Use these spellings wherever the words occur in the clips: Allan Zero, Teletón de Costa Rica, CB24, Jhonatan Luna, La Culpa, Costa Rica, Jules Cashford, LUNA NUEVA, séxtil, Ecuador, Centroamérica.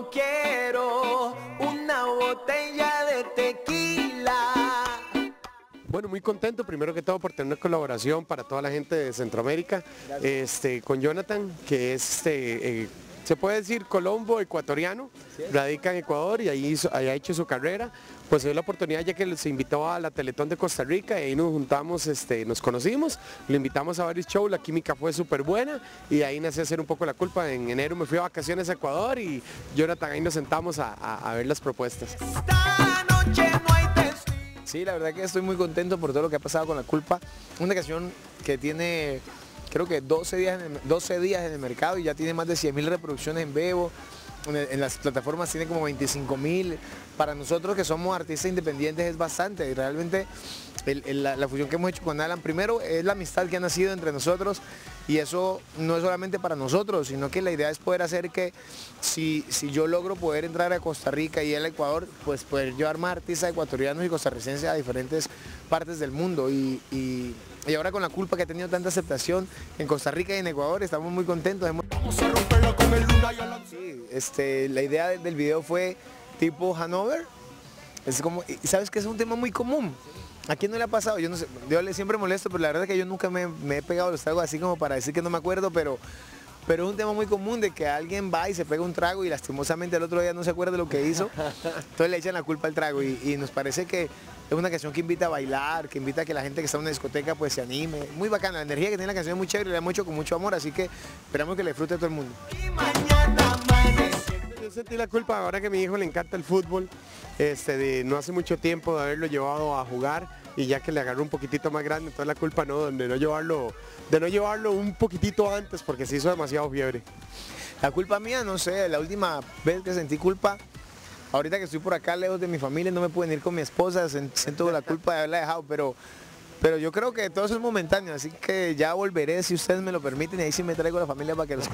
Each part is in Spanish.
no quiero una botella de tequila. Bueno, muy contento, primero que todo, por tener una colaboración para toda la gente de Centroamérica, con Jhonatan, que es, se puede decir colombo ecuatoriano, radica en Ecuador y ahí ha hecho su carrera. Pues se dio la oportunidad ya que se invitó a la Teletón de Costa Rica y ahí nos juntamos, nos conocimos, lo invitamos a varios shows, la química fue súper buena y ahí nací a hacer un poco La Culpa. En enero me fui a vacaciones a Ecuador y Jhonatan ahí nos sentamos a ver las propuestas. Esta noche no hay testigo. Sí, la verdad que estoy muy contento por todo lo que ha pasado con La Culpa. Una canción que tiene... creo que 12 días en el mercado y ya tiene más de 100.000 reproducciones en Bebo, en las plataformas tiene como 25.000. Para nosotros que somos artistas independientes es bastante y realmente la fusión que hemos hecho con Allan, primero es la amistad que ha nacido entre nosotros y eso no es solamente para nosotros, sino que la idea es poder hacer que si yo logro poder entrar a Costa Rica y al Ecuador, pues poder llevar más artistas ecuatorianos y costarricenses a diferentes partes del mundo y ahora con La Culpa que ha tenido tanta aceptación en Costa Rica y en Ecuador, estamos muy contentos. Vamos a romperlo con el Luna y Allan Zero. Sí, la idea del video fue tipo Hanover. Es como, ¿sabes qué? Es un tema muy común. ¿A quién no le ha pasado? Yo no sé, yo siempre molesto, pero la verdad es que yo nunca me he pegado los tragos así como para decir que no me acuerdo, pero es un tema muy común de que alguien va y se pega un trago y lastimosamente el otro día no se acuerda de lo que hizo, entonces le echan la culpa al trago y nos parece que es una canción que invita a bailar, que invita a que la gente que está en una discoteca pues se anime, muy bacana, la energía que tiene la canción es muy chévere, la hemos hecho con mucho amor, así que esperamos que la disfrute a todo el mundo. Yo sentí la culpa ahora que a mi hijo le encanta el fútbol, no hace mucho tiempo de haberlo llevado a jugar y ya que le agarró un poquitito más grande, entonces la culpa no, de no llevarlo un poquitito antes porque se hizo demasiado fiebre. La culpa mía, no sé, la última vez que sentí culpa, ahorita que estoy por acá lejos de mi familia, no me puedo ir con mi esposa, siento la culpa de haberla dejado, pero yo creo que todo eso es momentáneo, así que ya volveré si ustedes me lo permiten y ahí sí me traigo a la familia para que los...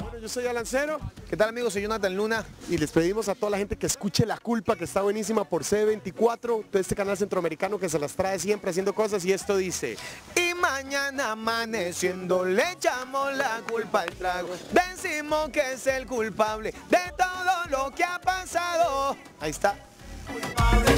Bueno, yo soy Allan Zero. ¿Qué tal amigos? Soy Jhonatan Luna. Y les pedimos a toda la gente que escuche La Culpa, que está buenísima por CB24, todo este canal centroamericano que se las trae siempre haciendo cosas y esto dice... Y mañana amaneciendo le echamos la culpa al trago, decimos que es el culpable de todo lo que ha pasado. Ahí está.